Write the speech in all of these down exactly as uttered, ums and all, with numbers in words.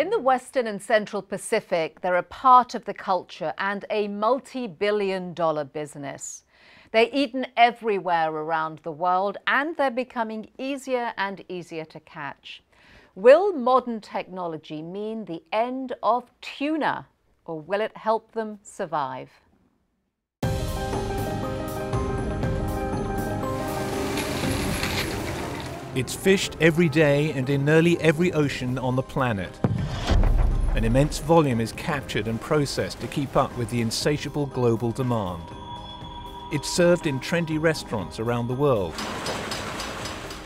In the Western and Central Pacific, they're a part of the culture and a multi-billion dollar business. They're eaten everywhere around the world, and they're becoming easier and easier to catch. Will modern technology mean the end of tuna, or will it help them survive? It's fished every day and in nearly every ocean on the planet. An immense volume is captured and processed to keep up with the insatiable global demand. It's served in trendy restaurants around the world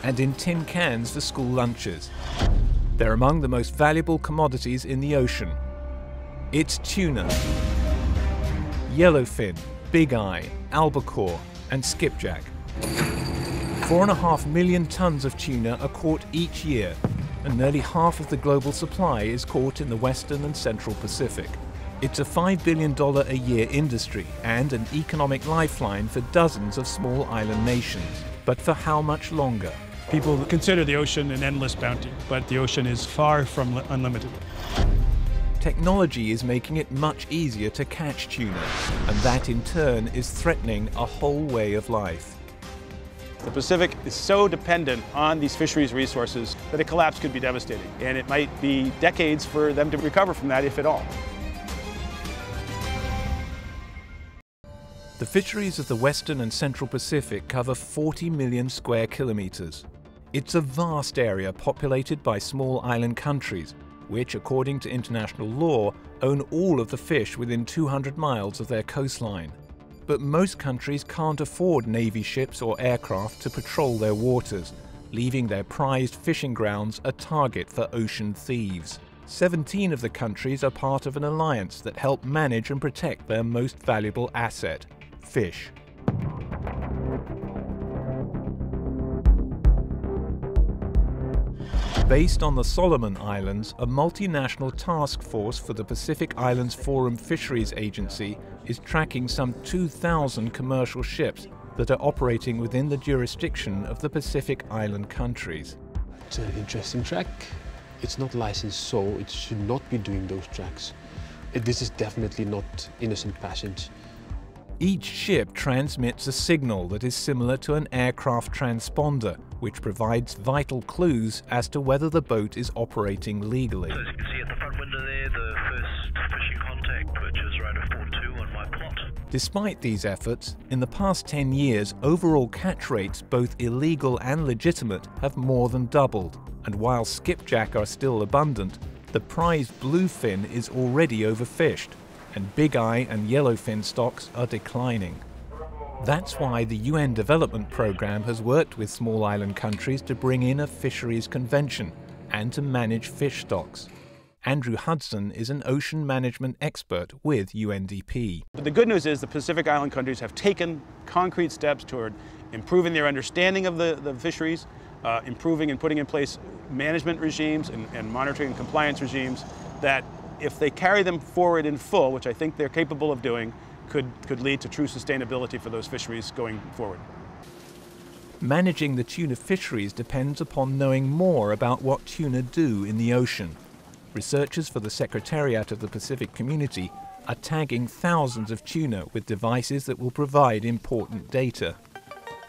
and in tin cans for school lunches. They're among the most valuable commodities in the ocean. It's tuna, yellowfin, big eye, albacore and skipjack. Four and a half million tons of tuna are caught each year, and nearly half of the global supply is caught in the Western and Central Pacific. It's a five billion dollars a year industry and an economic lifeline for dozens of small island nations. But for how much longer? People consider the ocean an endless bounty, but the ocean is far from unlimited. Technology is making it much easier to catch tuna, and that in turn is threatening a whole way of life. The Pacific is so dependent on these fisheries resources that a collapse could be devastating, and it might be decades for them to recover from that, if at all. The fisheries of the Western and Central Pacific cover forty million square kilometers. It's a vast area populated by small island countries, which, according to international law, own all of the fish within two hundred miles of their coastline. But most countries can't afford Navy ships or aircraft to patrol their waters, leaving their prized fishing grounds a target for ocean thieves. seventeen of the countries are part of an alliance that help manage and protect their most valuable asset, fish. Based on the Solomon Islands, a multinational task force for the Pacific Islands Forum Fisheries Agency is tracking some two thousand commercial ships that are operating within the jurisdiction of the Pacific Island countries. It's an interesting track. It's not licensed, so it should not be doing those tracks. This is definitely not innocent passage. Each ship transmits a signal that is similar to an aircraft transponder, which provides vital clues as to whether the boat is operating legally. So as you can see at the front window there, the first fishing contact, which is right of four two on my plot. Despite these efforts, in the past ten years, overall catch rates, both illegal and legitimate, have more than doubled. And while skipjack are still abundant, the prized bluefin is already overfished, and big eye and yellowfin stocks are declining. That's why the U N Development Programme has worked with small island countries to bring in a fisheries convention and to manage fish stocks. Andrew Hudson is an ocean management expert with U N D P. But the good news is the Pacific Island countries have taken concrete steps toward improving their understanding of the, the fisheries, uh, improving and putting in place management regimes and, and monitoring and compliance regimes that, if they carry them forward in full, which I think they're capable of doing, could, could lead to true sustainability for those fisheries going forward. Managing the tuna fisheries depends upon knowing more about what tuna do in the ocean. Researchers for the Secretariat of the Pacific Community are tagging thousands of tuna with devices that will provide important data.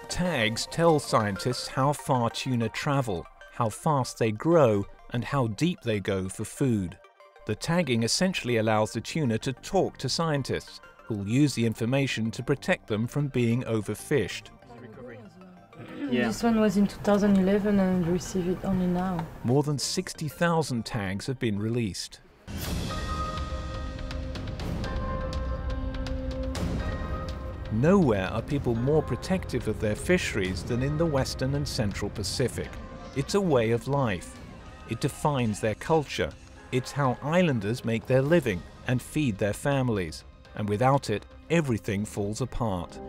Tags tell scientists how far tuna travel, how fast they grow, and how deep they go for food. The tagging essentially allows the tuna to talk to scientists, who'll use the information to protect them from being overfished. Yeah. This one was in two thousand eleven and received it only now. More than sixty thousand tags have been released. Nowhere are people more protective of their fisheries than in the Western and Central Pacific. It's a way of life. It defines their culture. It's how islanders make their living and feed their families, and without it, everything falls apart.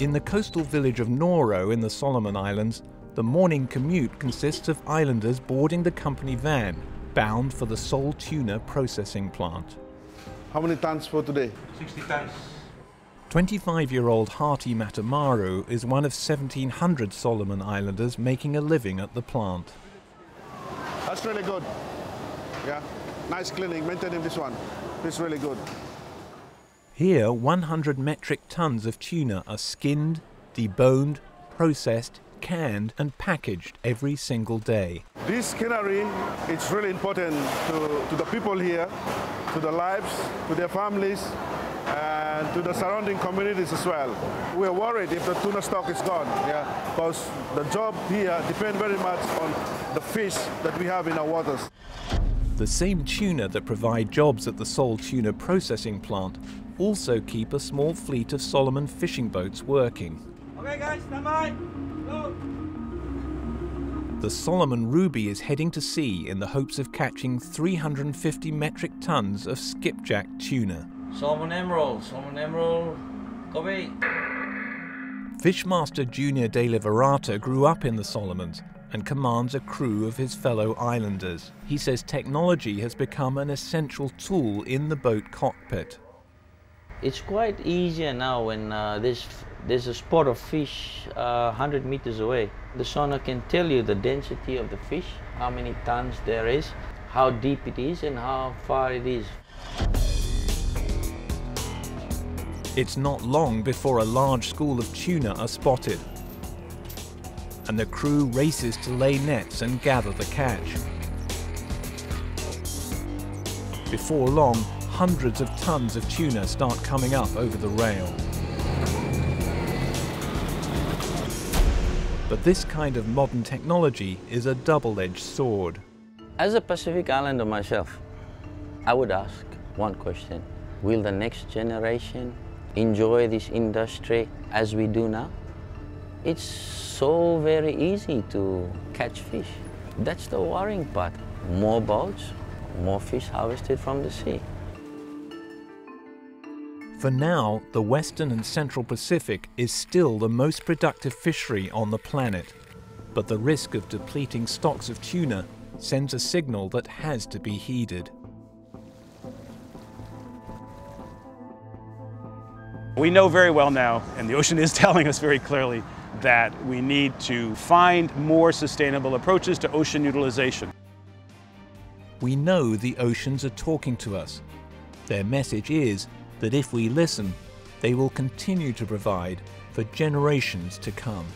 In the coastal village of Noro in the Solomon Islands, the morning commute consists of islanders boarding the company van, bound for the sole tuna processing plant. How many tons for today? sixty tons. twenty-five-year-old Hearty Matamaru is one of seventeen hundred Solomon Islanders making a living at the plant. That's really good. Yeah, nice cleaning, maintaining this one. It's really good. Here, one hundred metric tons of tuna are skinned, deboned, processed, canned and packaged every single day. This skinnery, it's really important to, to the people here, to their lives, to their families, and to the surrounding communities as well. We're worried if the tuna stock is gone, yeah, because the job here depends very much on the fish that we have in our waters. The same tuna that provide jobs at the Sol Tuna Processing Plant also keep a small fleet of Solomon fishing boats working. Okay guys, stand by. The Solomon Ruby is heading to sea in the hopes of catching three hundred fifty metric tons of skipjack tuna. Solomon Emerald, Solomon Emerald, copy. Fishmaster Junior De Liverata grew up in the Solomons and commands a crew of his fellow islanders. He says technology has become an essential tool in the boat cockpit. It's quite easier now when uh, there's, there's a spot of fish uh, one hundred meters away. The sonar can tell you the density of the fish, how many tons there is, how deep it is and how far it is. It's not long before a large school of tuna are spotted, and the crew races to lay nets and gather the catch. Before long, hundreds of tons of tuna start coming up over the rail. But this kind of modern technology is a double-edged sword. As a Pacific Islander myself, I would ask one question. Will the next generation enjoy this industry as we do now? It's so very easy to catch fish. That's the worrying part. More boats, more fish harvested from the sea. For now, the Western and Central Pacific is still the most productive fishery on the planet. But the risk of depleting stocks of tuna sends a signal that has to be heeded. We know very well now, and the ocean is telling us very clearly, that we need to find more sustainable approaches to ocean utilization. We know the oceans are talking to us. Their message is that if we listen, they will continue to provide for generations to come.